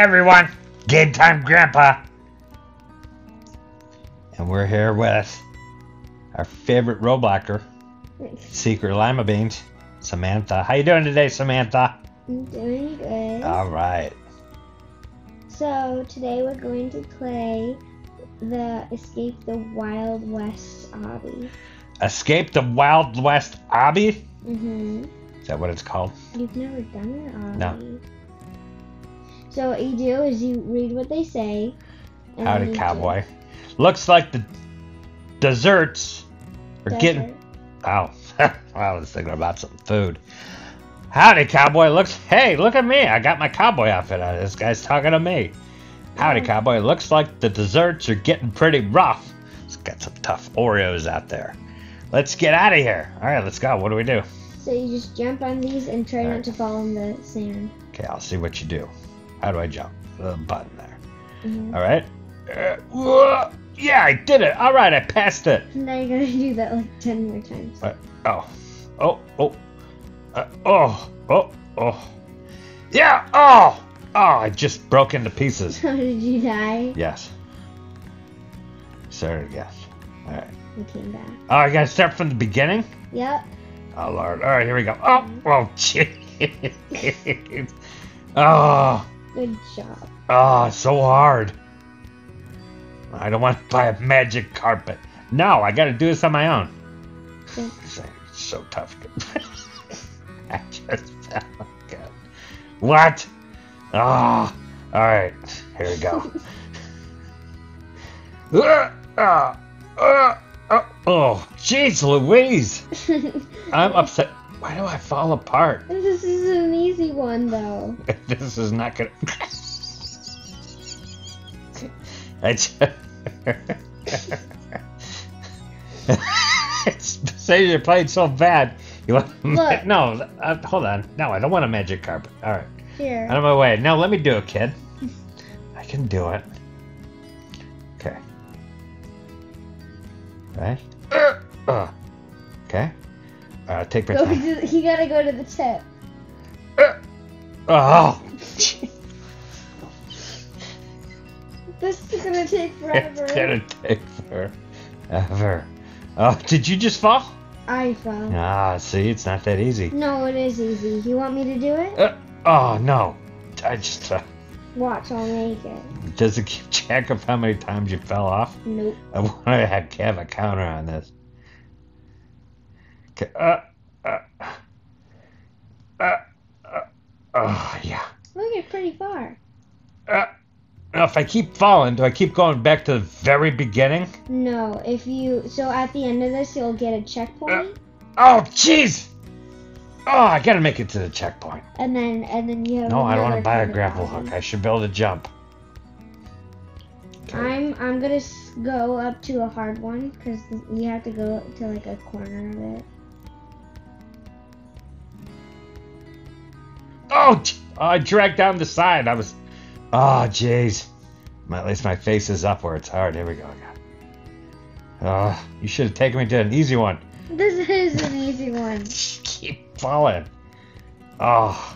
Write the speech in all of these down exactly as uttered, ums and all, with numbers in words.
everyone, Game Time Grandpa, and we're here with our favorite Robloxer, Secret Lima Beans, Samantha. How you doing today, Samantha? I'm doing good. All right. So today we're going to play the Escape the Wild West Obby. Escape the Wild West Obby? Mm-hmm. Is that what it's called? You've never done an obby. No. So what you do is you read what they say. And howdy, cowboy. Do. Looks like the desserts are Desert. getting... Oh, I was thinking about some food. Howdy, cowboy. Looks... Hey, look at me. I got my cowboy outfit on. This guy's talking to me. Howdy, yeah. cowboy. Looks like the desserts are getting pretty rough. It's got some tough Oreos out there. Let's get out of here. All right, let's go. What do we do? So you just jump on these and try right. not to fall in the sand. Okay, I'll see what you do. How do I jump? A little button there. Mm-hmm. All right. Uh, yeah, I did it. All right, I passed it. Now you're going to do that like ten more times. What? Oh. Oh, oh. Uh, oh, oh, oh. Yeah, oh. Oh, I just broke into pieces. So did you die? Yes. Started again. All right. We came back. Oh, I got to start from the beginning? Yep. Oh, Lord. All right, here we go. Oh, oh, gee. Oh. Good job. Oh, so hard. I don't want to buy a magic carpet. No, I got to do this on my own. It's so tough. I just fell. God. What? Oh. All right. Here we go. uh, uh, uh, uh, oh, jeez Louise. I'm upset. Why do I fall apart? This is an easy one, though. This is not gonna... I just... Say you're playing so bad. You want... Look. No, uh, hold on. No, I don't want a magic carpet. All right. Here. Out of my way. Now let me do it, kid. I can do it. Okay. Right? Uh, uh. Okay. Uh, take my time. To, you gotta go to the tip. Uh, oh! This is gonna take forever. It's gonna take forever. Oh, did you just fall? I fell. Ah, see, it's not that easy. No, it is easy. You want me to do it? Uh, oh, no. I just... Uh, Watch, I'll make it. Does it keep track of how many times you fell off? Nope. I want to have a counter on this. Uh, uh, uh, uh, oh, yeah. Look, you're pretty far. Uh, now, if I keep falling, do I keep going back to the very beginning? No, if you, so at the end of this, you'll get a checkpoint. Uh, oh, jeez! Oh, I gotta make it to the checkpoint. And then, and then you have No, I don't want to buy a grapple hook. I should be able to jump. Okay. I'm, I'm gonna go up to a hard one, because you have to go to, like, a corner of it. Oh, I dragged down the side. I was, oh, jeez. At least my face is up where it's hard. Here we go. Oh, you should have taken me to an easy one. This is an easy one. Keep falling. Oh.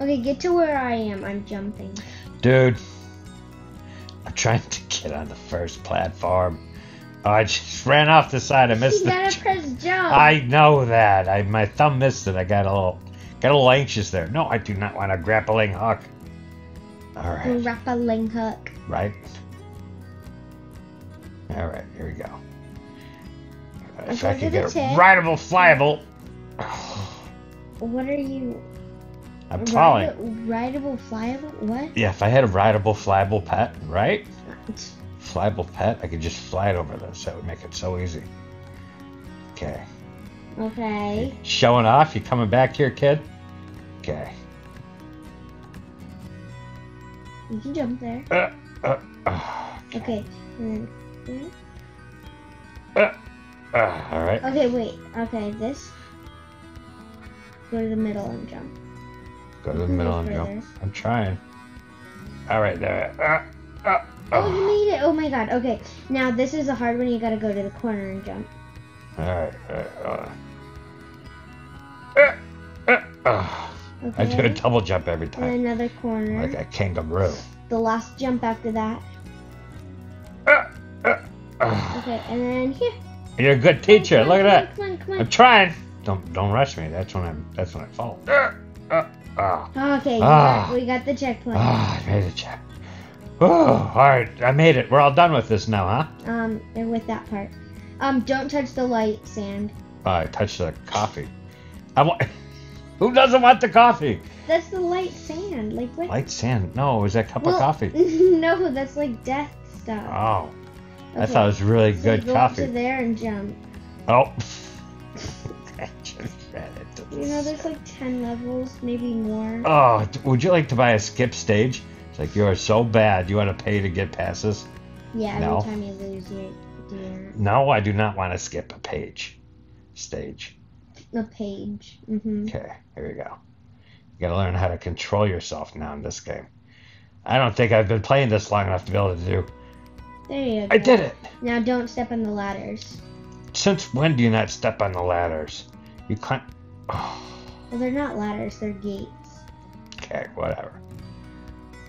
Okay, get to where I am. I'm jumping. Dude, I'm trying to get on the first platform. Oh, I just ran off the side. I missed it. You gotta press jump. I know that. I my thumb missed it. I got a little. Got a little anxious there. No, I do not want a grappling hook. All right. Grappling hook. Right. All right, here we go. If so I can get a tip. rideable, flyable. What are you? I'm falling. Rideable, flyable? What? Yeah, if I had a rideable, flyable pet, right? Flyable pet, I could just fly it over this. That would make it so easy. Okay. Okay. Showing off? You coming back here, kid? Okay. You can jump there. Uh, uh, uh, okay. Okay. Mm. Uh, uh, all right. Okay, wait. Okay, this. Go to the middle and jump. Go to the middle and jump. I'm trying. All right, there. Uh, uh, oh, oh, you made it. Oh, my God. Okay. Now, this is a hard one. You got to go to the corner and jump. All right. All right, all right. Uh, uh, uh. Okay. I do a double jump every time. And another corner. Like a kangaroo. The last jump after that. Uh, uh, uh. Okay, and then here. You're a good teacher. Come on, look at come on, that. Come on, come on. I'm trying. Don't don't rush me. That's when I'm. That's when I fall. Uh, uh, uh. Okay, uh, got, we got the checkpoint. Ah, uh, I made a check. Ooh, all right, I made it. We're all done with this now, huh? Um, and with that part. Um, don't touch the light, Sand. Uh, I touched the coffee. I want. Who doesn't want the coffee? That's the light sand. Like what? Light sand? No, it was that cup well, of coffee. No, that's like death stuff. Oh. Okay. I thought it was really so good go coffee. Go to there and jump. Oh. I just read it. You know, there's like ten levels, maybe more. Oh, would you like to buy a skip stage? It's like, you are so bad. You want to pay to get past this? Yeah, every no. time you lose, you do. No, I do not want to skip a page. Stage. A page. Mm-hmm. Okay, here we go. You gotta learn how to control yourself now in this game. I don't think I've been playing this long enough to be able to do. There you go. I did it! Now don't step on the ladders. Since when do you not step on the ladders? You can't. Oh. Well, they're not ladders, they're gates. Okay, whatever.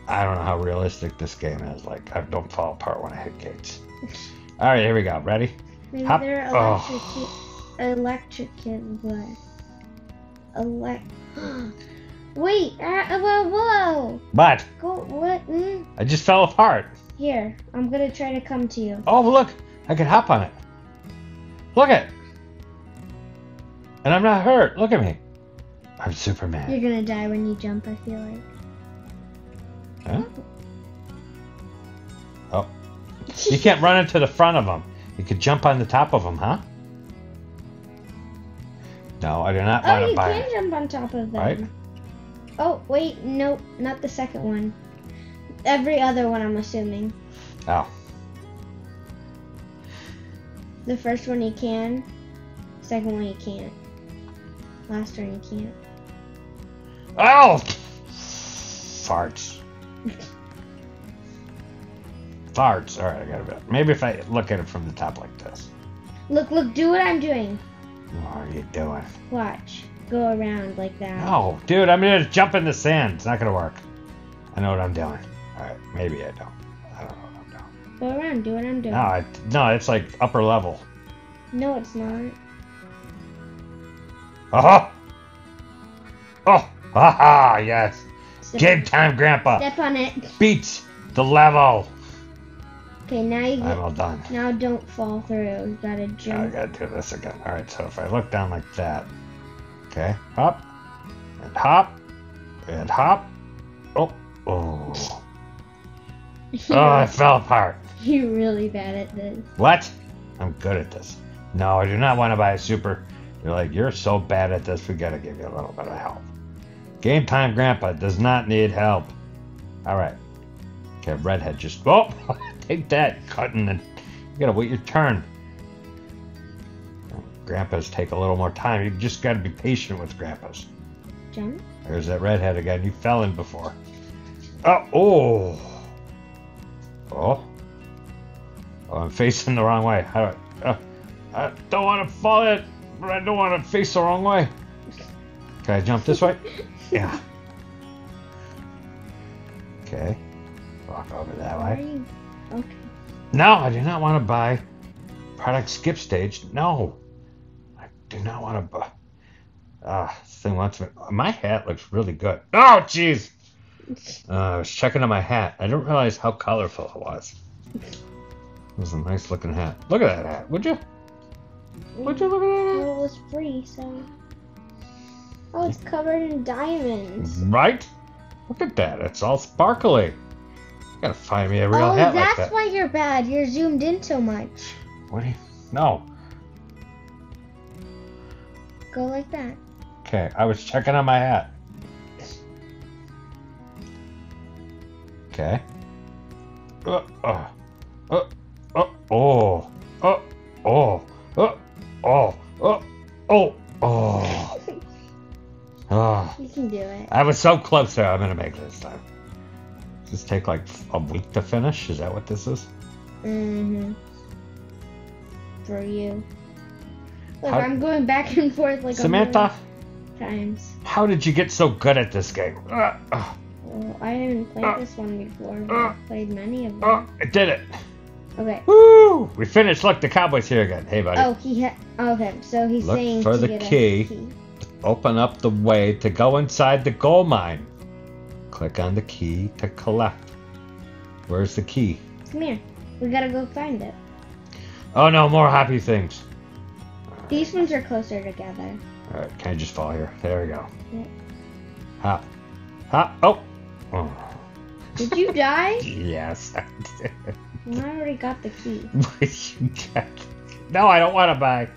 I don't know how realistic this game is. Like, I don't fall apart when I hit gates. Alright, here we go. Ready? Maybe Hop. They're electric. Oh. Electric kid blood. Elect. Wait. Uh, whoa, whoa. What? Go. What? Mm? I just fell apart. Here, I'm gonna try to come to you. Oh, look! I can hop on it. Look at. And I'm not hurt. Look at me. I'm Superman. You're gonna die when you jump. I feel like. Huh? Oh. You can't run into the front of them. You could jump on the top of them, huh? No, I do not want oh, to buy it. Oh, you can jump on top of them. Right? Oh, wait, nope, not the second one. Every other one, I'm assuming. Oh. The first one you can, second one you can't. Last one you can't. Oh! Farts. Farts. All right, I got it. Maybe if I look at it from the top like this. Look, look, do what I'm doing. What are you doing? Watch. Go around like that. No, dude, I'm going to jump in the sand. It's not going to work. I know what I'm doing. All right, maybe I don't. I don't know what I'm doing. Go around. Do what I'm doing. No, I, no it's like upper level. No, it's not. Uh-huh. Oh, ha-ha, yes. Step Game time, Grandpa. Step on it. Beats the level. Okay, now you get, I'm all done. Now don't fall through. You gotta jump. Oh, I gotta do this again. All right, so if I look down like that, okay, hop and hop and hop. Oh, oh, oh! I fell apart. You're really bad at this. What? I'm good at this. No, I do not want to buy a super. You're like, you're so bad at this. We gotta give you a little bit of help. Game time, Grandpa does not need help. All right. Okay, redhead just. Oh. Take that, cutting, and you gotta wait your turn. Grandpas take a little more time. You just gotta be patient with grandpas. Jump. There's that redhead again. You fell in before. Oh, oh, oh! Oh, I'm facing the wrong way. I, uh, I don't want to fall in, but I don't want to face the wrong way. Can I jump this way? Yeah. Okay. Walk over that way. Okay. No, I do not want to buy product skip stage. No, I do not want to buy. Ah, uh, this thing wants me. My hat looks really good. Oh, jeez. Uh, I was checking on my hat. I didn't realize how colorful it was. It was a nice looking hat. Look at that hat, would you? Would you look at that hat? Well, it was free, so. Oh, it's covered in diamonds. Right? Look at that. It's all sparkly. You gotta find me a real oh, hat like that. Oh, that's why you're bad. You're zoomed in so much. What do you... No. Go like that. Okay, I was checking on my hat. Okay. Uh, uh, uh, uh, oh. Uh, oh. Uh, oh. Uh, oh. Oh. Oh. You can do it. I was so close there. I'm gonna make it this time. Does this take like a week to finish? Is that what this is? Mm-hmm. For you. Look, how, I'm going back and forth like Samantha, a times. How did you get so good at this game? Uh, uh, well, I haven't played uh, this one before, but uh, I've played many of them. Uh, I did it. Okay. Woo! We finished. Look, the cowboy's here again. Hey, buddy. Oh, he ha okay, so he's Look saying for to the get key, key. Open up the way to go inside the gold mine. Click on the key to collect. Where's the key? Come here. We gotta go find it. Oh no, more happy things. These ones are closer together. Alright, can I just fall here? There we go. Yep. Hop. Hop. Oh. oh. Did you die? Yes, I did. Well, I already got the key. No, I don't want to buy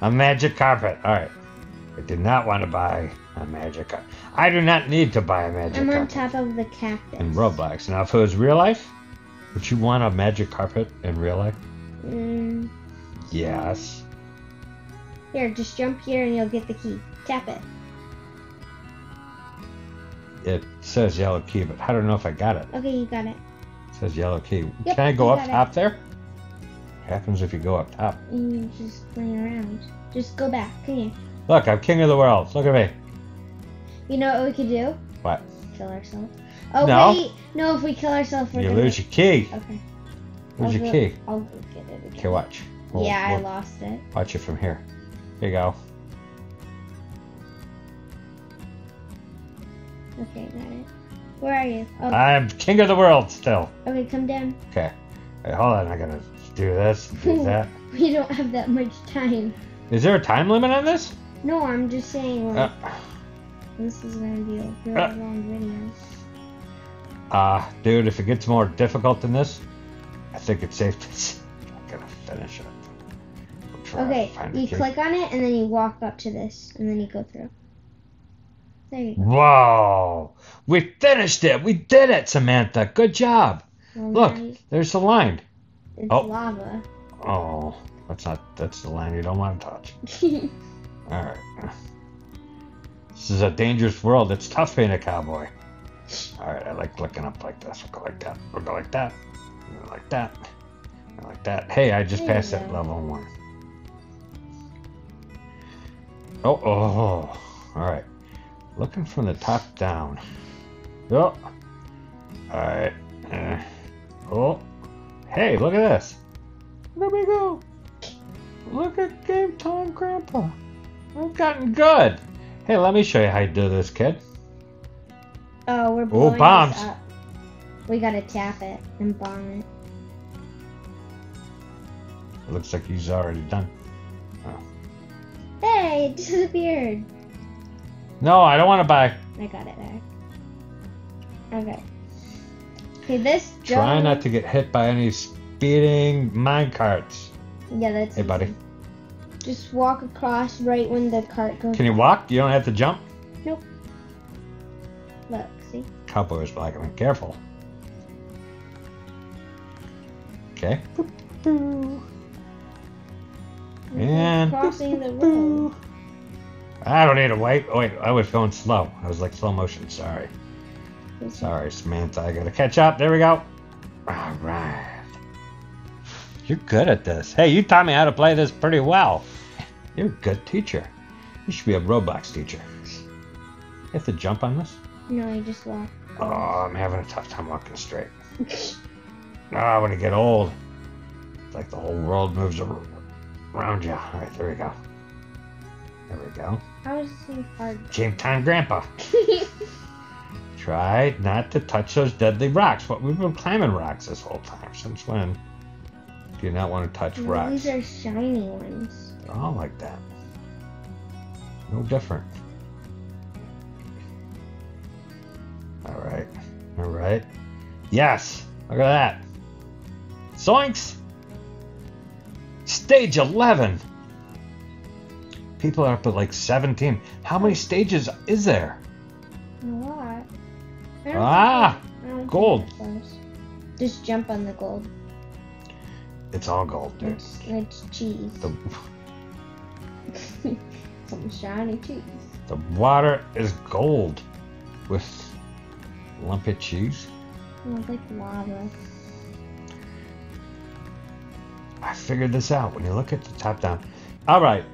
a magic carpet. Alright. I did not want to buy a magic carpet. I do not need to buy a magic I'm carpet. I'm on top of the cactus. In Roblox. Now, if it was real life, would you want a magic carpet in real life? Mm. Yes. Here, just jump here and you'll get the key. Tap it. It says yellow key, but I don't know if I got it. Okay, you got it. It says yellow key. Yep, can I go up top it. there? What happens if you go up top? You just bring around. Just go back. Come here. Look, I'm king of the world. Look at me. You know what we could do? What? Kill ourselves. Oh, no. wait. No, if we kill ourselves, we're You gonna... lose your key. Okay. Where's I'll your go, key? I'll go get it again. Okay, watch. We'll, yeah, we'll I lost it. Watch it from here. Here you go. Okay, got it. Where are you? Oh. I'm king of the world still. Okay, come down. Okay. Wait, hold on. I gotta do this and do that. We don't have that much time. Is there a time limit on this? No, I'm just saying, like, uh, this is gonna be a really uh, long video. Ah, uh, dude, if it gets more difficult than this, I think it's safe to... I'm gonna finish it. Okay, you click on it, and then you walk up to this, and then you go through. There you go. Whoa! We finished it! We did it, Samantha! Good job! Well, Look, you... there's the line. It's oh. lava. Oh, that's not... That's the line you don't want to touch. Alright. This is a dangerous world. It's tough being a cowboy. Alright, I like looking up like this. We'll go like that. We'll go like that. We'll go like that. We'll go like that. Hey, I just there passed that level one. Oh, oh, oh. Alright. Looking from the top down. Oh. Alright. Uh, oh. Hey, look at this. There we go. Look at Game Time Grandpa. I've gotten good. Hey, let me show you how you do this, kid. Oh, we're blowing oh, bombs. This up. We gotta tap it and bomb it. It looks like he's already done. Oh. Hey, it disappeared. No, I don't want to buy. I got it back. Okay. Okay, this. Try not to get hit by any speeding minecarts. Yeah, that's. Hey, easy. buddy. Just walk across right when the cart goes. Can you walk? You don't have to jump. Nope. Look, see. Cowboy is blocking me. Careful. Okay. Boop, boop. And crossing the road. I don't need to wait. Oh, wait, I was going slow. I was like slow motion. Sorry. Sorry, Samantha. I gotta catch up. There we go. All right. You're good at this. Hey, you taught me how to play this pretty well. You're a good teacher. You should be a Roblox teacher. You have to jump on this? No, I just walk. Oh, I'm having a tough time walking straight. Ah, oh, when I get old, it's like the whole world moves around. Round you. All right, there we go. There we go. I was so hard. Game Time Grandpa. Try not to touch those deadly rocks. What we've been climbing rocks this whole time. Since when? Do you not want to touch Maybe rocks? These are shiny ones. They're all like that. No different. All right. All right. Yes. Look at that. Zoinks. Stage eleven. People are up at like seventeen. How many stages is there? A lot. I don't ah, think, I gold. Just jump on the gold. It's all gold, dude. It's, it's cheese. The, Some shiny cheese. The water is gold with lumpy cheese. It's like lava. I figured this out when you look at the top down. All right.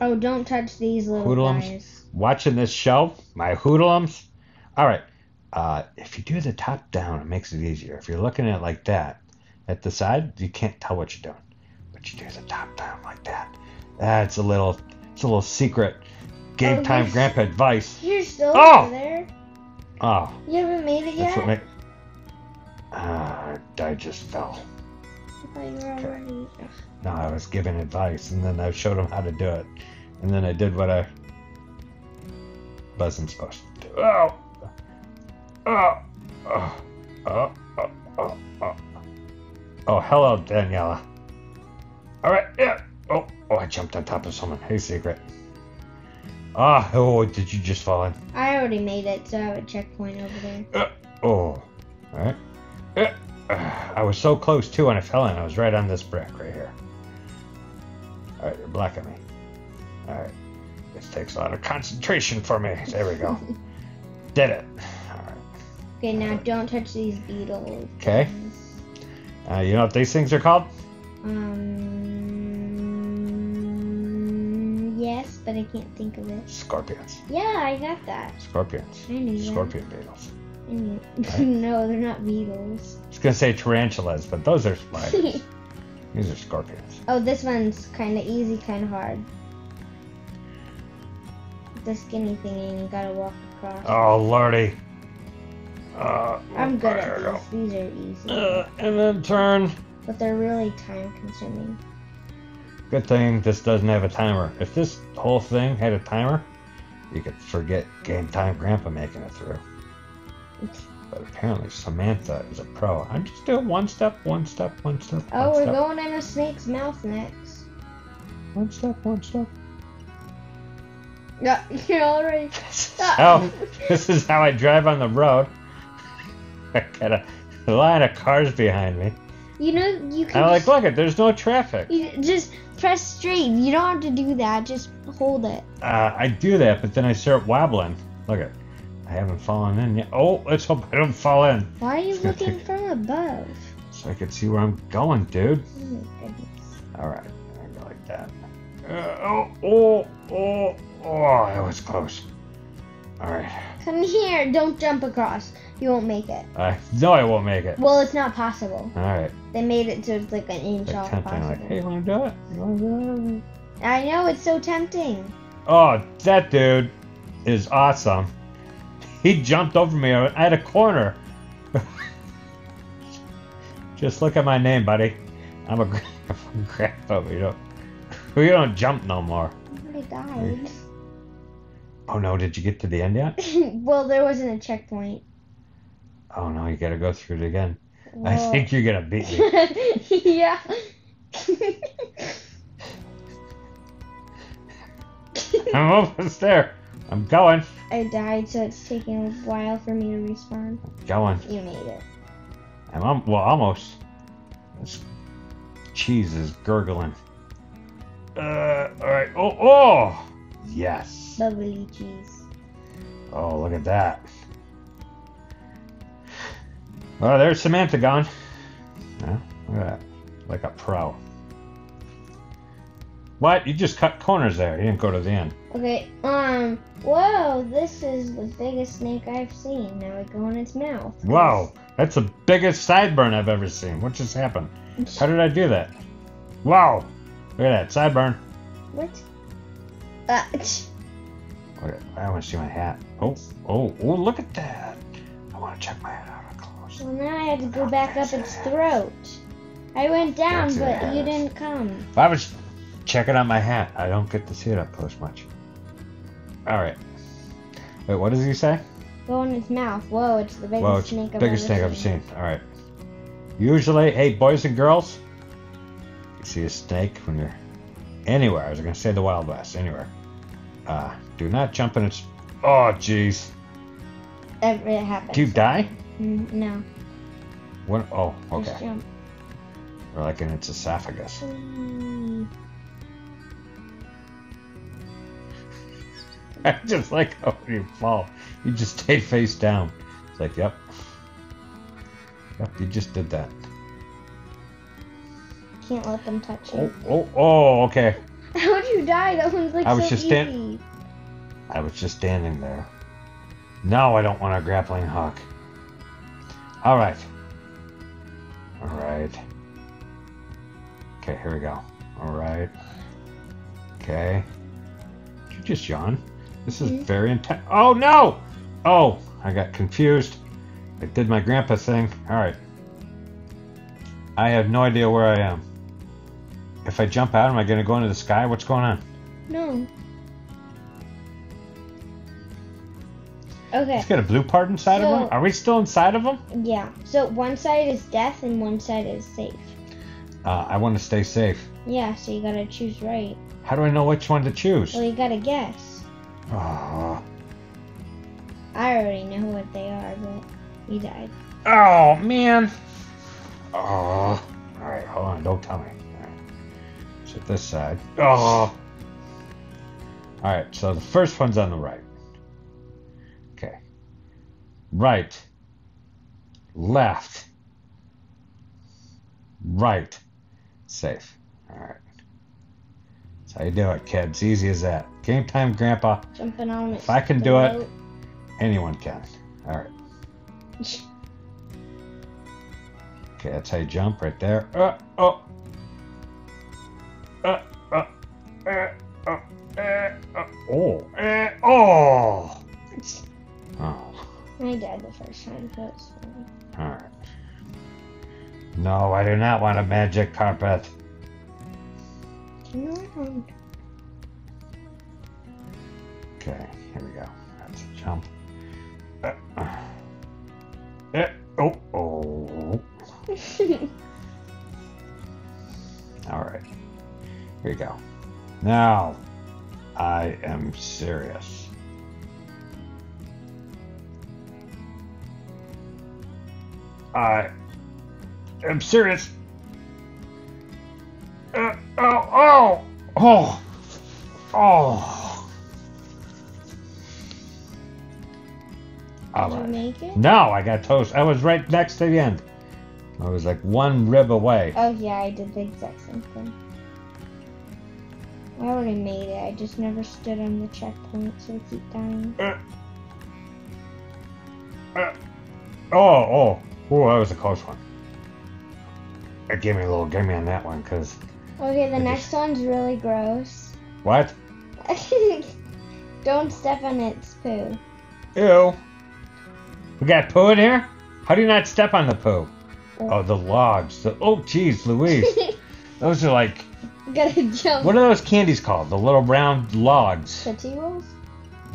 Oh, don't touch these little Hoodlums. guys. watching this show, my hoodlums. All right, uh, if you do the top down, it makes it easier. If you're looking at it like that, at the side, you can't tell what you're doing. But you do the top down like that. That's a little, it's a little secret Game oh, Time Grandpa advice. You're still oh! there. Oh. You haven't made it yet? That's what made... Uh, I just fell. I thought you were okay. already... No, I was giving advice, and then I showed him how to do it. And then I did what I wasn't supposed to do. Oh! Oh! Oh! Oh! Oh! Oh! Oh! Oh, hello, Daniela. Alright, yeah! Oh! Oh, I jumped on top of someone. Hey, Secret. Ah, oh, did you just fall in? I already made it, so I have a checkpoint over there. Uh, oh, alright. Uh, uh, I was so close, too, when I fell in. I was right on this brick right here. Alright, you're blocking me. Alright. This takes a lot of concentration for me. There we go. Did it. Alright. Okay, now right. Don't touch these beetles. Okay. Uh, you know what these things are called? Um... Yes, but I can't think of it. Scorpions. Yeah, I got that. Scorpions. I knew Scorpion that. beetles. I knew. Right? No, they're not beetles. I was going to say tarantulas, but those are spiders. These are scorpions. Oh, this one's kind of easy, kind of hard. The skinny thingy, you gotta walk across. Oh, lordy. Uh, I'm good at these. Go. These are easy. Uh, and then turn. But they're really time consuming. Good thing this doesn't have a timer. If this whole thing had a timer, you could forget Game Time Grandpa making it through. But apparently Samantha is a pro. I'm just doing one step, one step, one step. Oh, we're going in a snake's mouth next. One step, one step. Yeah, you're already. Oh, this is how I drive on the road. I got a line of cars behind me. You know, you can. I'm like, look it. There's no traffic. You just press straight. You don't have to do that. Just hold it. Uh, I do that, but then I start wobbling. Look it. I haven't fallen in yet. Oh, let's hope I don't fall in. Why are you it's looking take... from above? So I can see where I'm going, dude. Oh my goodness. All right, I go like that. Uh, oh, oh, oh, oh! That was close. All right. Come here. Don't jump across. You won't make it. I know I won't make it. Well, it's not possible. All right. They made it so it's like an inch off possible. Like, hey, you want to do it? You want to do it? I know, it's so tempting. Oh, that dude is awesome. He jumped over me at a corner. Just look at my name, buddy. I'm a grandpa. We don't, we don't jump no more. I died. Oh, no, did you get to the end yet? Well, there wasn't a checkpoint. Oh, no, you got to go through it again. Whoa. I think you're gonna beat me. Yeah. I'm almost there. I'm going. I died, so it's taking a while for me to respawn. I'm going. You made it. I'm um, well, almost. This cheese is gurgling. Uh, all right. Oh, oh, yes. Bubbly cheese. Oh, look at that. Oh, there's Samantha gone. Yeah, look at that. Like a pro. What? You just cut corners there. You didn't go to the end. Okay, um, whoa, this is the biggest snake I've seen. Now I go in its mouth. Whoa, that's the biggest sideburn I've ever seen. What just happened? How did I do that? Wow, look at that, sideburn. What? Uh, okay, I want to see my hat. Oh, oh, oh, look at that. I want to check my hat out. Well, now I had to go back up its throat. I went down, but you didn't come. I was checking out my hat. I don't get to see it up close much. Alright. Wait, what does he say? Go in its mouth. Whoa, it's the biggest Whoa, it's snake I've biggest ever snake seen. I've seen. Alright. Usually, hey, boys and girls, you see a snake when you're anywhere. I was going to say the Wild West. Anywhere. Uh, do not jump in its... Oh, jeez. That really happens. Do you die? No. What? Oh, okay. Or like in its esophagus. Mm. I just like how you fall. You just stay face down. It's like, yep. Yep, you just did that. Can't let them touch you. Oh, oh, oh okay. How'd you die? That one's like I was so just easy. I was just standing there. No, I don't want a grappling hook. Alright. Alright. Okay, here we go. Alright. Okay. Did you just yawn? This is very intense. Oh, no! Oh, I got confused. I did my grandpa thing. Alright. I have no idea where I am. If I jump out, am I going to go into the sky? What's going on? No. Okay. It's got a blue part inside so, of them? Are we still inside of them? Yeah. So one side is death and one side is safe. Uh, I want to stay safe. Yeah, so you got to choose right. How do I know which one to choose? Well, you got to guess. Oh. I already know what they are, but you died. Oh, man. Oh. All right, hold on. Don't tell me. All right. So this side. Oh. All right, so the first one's on the right. Right, left, right, safe. All right. That's how you do it, kids. Easy as that. Game time, Grandpa. Jumping on it. If I can do it, anyone can. All right. Okay, that's how you jump right there. Uh, oh. Uh, uh, uh, uh, uh, uh, oh. Uh, oh. Oh. I died the first time, so it's fine. Alright. No, I do not want a magic carpet. No. Okay, here we go. That's a jump. Uh, uh, oh, oh. Alright. Here we go. Now, I am serious. I am serious. Uh, oh, oh, oh, oh. All Did right. you make it? No, I got toast. I was right next to the end. I was like one rib away. Oh, yeah, I did the exact same thing. I already made it. I just never stood on the checkpoint, so I keep dying. Uh, uh, oh, oh. Oh, that was a close one. It gave me a little gimme on that one, because... Okay, the next just... one's really gross. What? Don't step on its poo. Ew. We got poo in here? How do you not step on the poo? Oh, oh the logs. The... Oh, jeez, Louise. Those are like... You gotta jump. What are those candies called? The little round logs. Tootsie Rolls?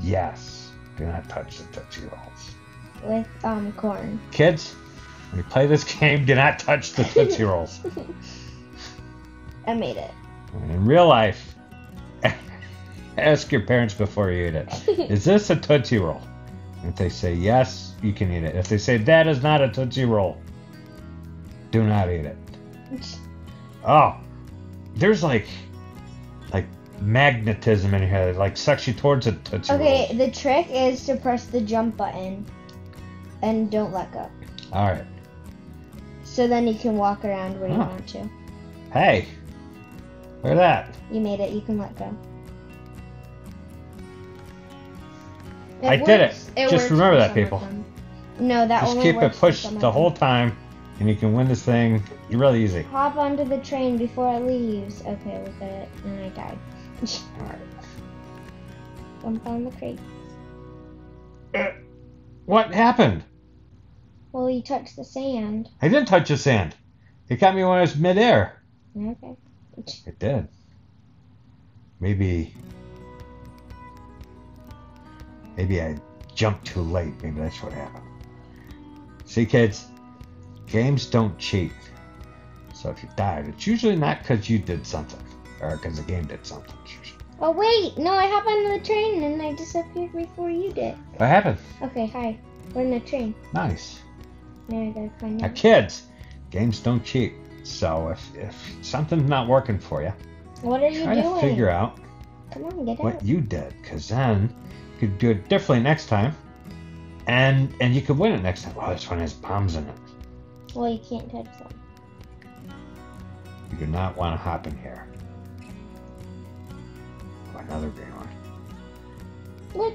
Yes. Do not touch the Tootsie Rolls. With um corn. Kids? When you play this game, do not touch the Tootsie Rolls. I made it. In real life, ask your parents before you eat it. Is this a Tootsie Roll? If they say yes, you can eat it. If they say that is not a Tootsie Roll, do not eat it. Oh, there's like, like magnetism in here that like sucks you towards a Tootsie Roll. Okay, the trick is to press the jump button and don't let go. All right. So then you can walk around where you huh. want to. Hey, look at that. You made it. You can let go. It I works. did it. it Just remember that, people. No, that Just only works. Just keep it pushed the whole time, and you can win this thing really easy. Hop onto the train before it leaves. Okay, look at it. And I died. All right. Jump on the crate. Uh, what happened? Well, you touched the sand. I didn't touch the sand. It got me when I was midair. Okay. It did. Maybe... Maybe I jumped too late. Maybe that's what happened. See, kids? Games don't cheat. So if you died, it's usually not because you did something. Or because the game did something. Oh, wait! No, I hopped onto the train and I disappeared before you did. What happened? Okay, hi. We're in the train. Nice. Now I gotta find out. Now, kids, games don't cheat. So if if something's not working for you, what are you try doing? to figure out Come on, get what out. you did, because then you could do it differently next time, and and you could win it next time. Oh, this one has bombs in it. Well, you can't touch them. You do not want to hop in here. Oh, another green one. What?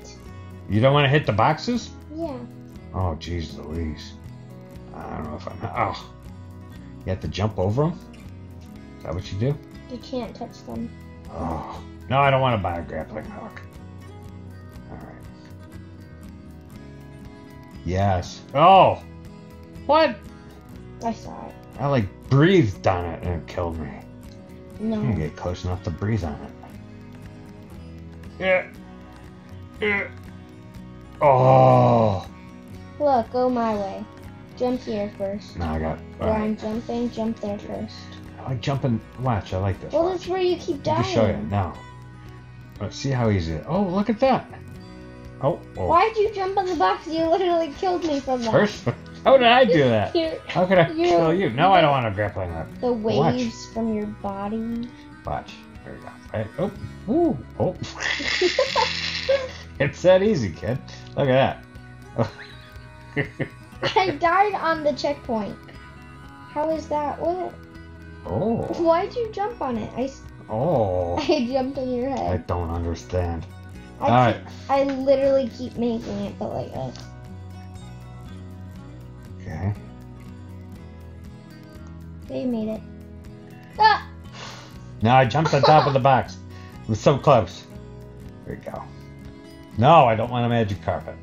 You don't want to hit the boxes? Yeah. Oh, geez Louise. I don't know if I'm... Oh. You have to jump over them? Is that what you do? You can't touch them. Oh. No, I don't want to buy a grappling hook. Alright. Yes. Oh! What? I saw it. I, like, breathed on it and it killed me. No. I'm gonna get close enough to breathe on it. Yeah. Yeah. Oh. Look, go my way. Jump here first. No, I got. Where right. I'm jumping, jump there first. I like jumping. Watch, I like this. Well, watch. That's where you keep dying. Let me show you now. Let's see how easy. It. Oh, look at that. Oh. Whoa. Why'd you jump on the box? You literally killed me from that. First, how did I do that? How could I kill you? No, I don't want to grappling hook. The waves watch. From your body. Watch. There we go. Right. Oh. Ooh. Oh. It's that easy, kid. Look at that. I died on the checkpoint. How is that? What? Oh. Why'd you jump on it? I, oh. I jumped on your head. I don't understand. I All keep, right. I literally keep making it, but like this. Okay. They made it. Ah! Now I jumped on top of the box. It was so close. There we go. No, I don't want a magic carpet.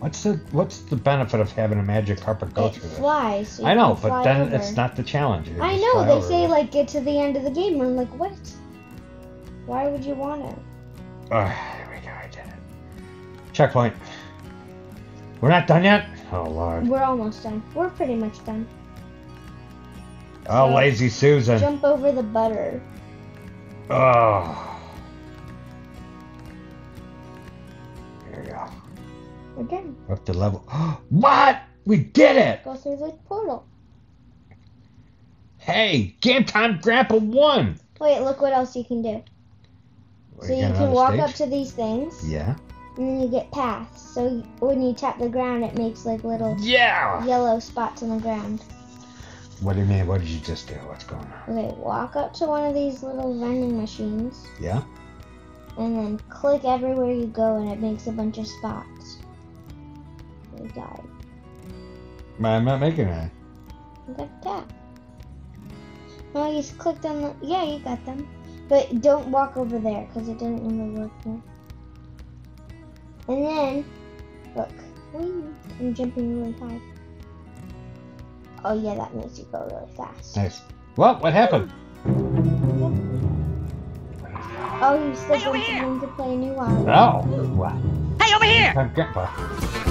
What's the What's the benefit of having a magic carpet go it through this? Flies, so I know, but then over. It's not the challenge. You I know. They say it. Like get to the end of the game, and I'm like, what? Why would you want it? Oh, here we go. I did it. Checkpoint. We're not done yet. Oh Lord. We're almost done. We're pretty much done. Oh, so, lazy Susan. Jump over the butter. Oh. We're done. We're up to level. What? We did it! Go through the portal. Hey, Game Time Grandpa won! Wait, look what else you can do. We're so you can walk stage? Up to these things. Yeah. And then you get paths. So when you tap the ground, it makes like little yeah. yellow spots on the ground. What do you mean? What did you just do? What's going on? Okay, walk up to one of these little vending machines. Yeah. And then click everywhere you go, and it makes a bunch of spots. You died. I'm not making that. You got that. Well, you just clicked on the... Yeah, you got them. But don't walk over there, because it doesn't really work there. And then... Look. Whee, I'm jumping really high. Oh, yeah, that makes you go really fast. Nice. Well, what happened? Oh, you still want someone to play a new one. Oh. Wow. Hey, over here! I'm Grandpa.